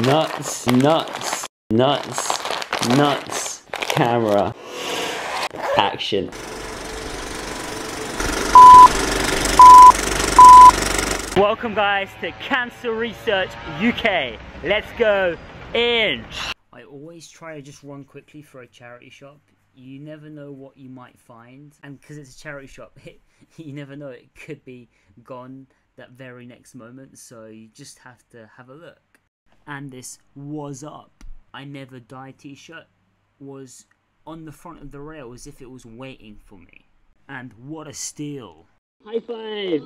Nuts, nuts, nuts, nuts, camera, action. Welcome guys to Cancer Research UK. Let's go in. I always try to just run quickly for a charity shop. You never know what you might find. And because it's a charity shop, you never know, it could be gone that very next moment. So you just have to have a look. And this "was up, I never die" t-shirt was on the front of the rail as if it was waiting for me. And what a steal. High five.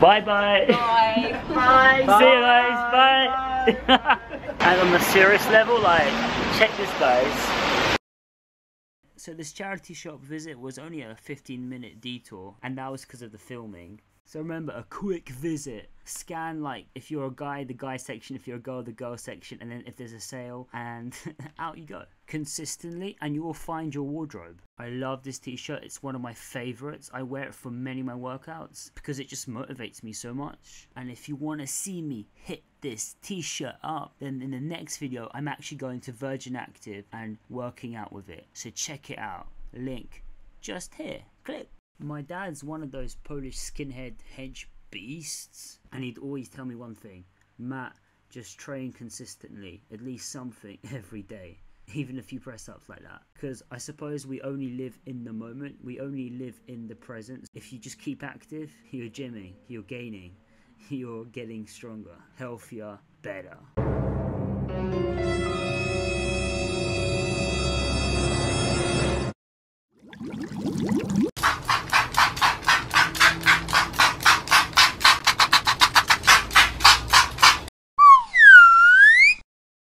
Bye-bye. Bye-bye. Bye. Bye. See you guys. Bye. Bye. And on the serious level, like, check this, guys. So this charity shop visit was only a 15-minute detour, and that was because of the filming. So remember, a quick visit. Scan, like, if you're a guy, the guy section, if you're a girl, the girl section, and then if there's a sale, and out you go. Consistently, and you will find your wardrobe. I love this t-shirt. It's one of my favorites. I wear it for many of my workouts because it just motivates me so much. And if you want to see me hit this t-shirt up, then in the next video, I'm actually going to Virgin Active and working out with it. So check it out. Link just here. Click. My dad's one of those Polish skinhead hedge beasts, and he'd always tell me one thing: Matt, just train consistently, at least something every day, even a few press-ups like that. Because I suppose we only live in the moment, we only live in the present. If you just keep active, you're gymming, you're gaining, you're getting stronger, healthier, better.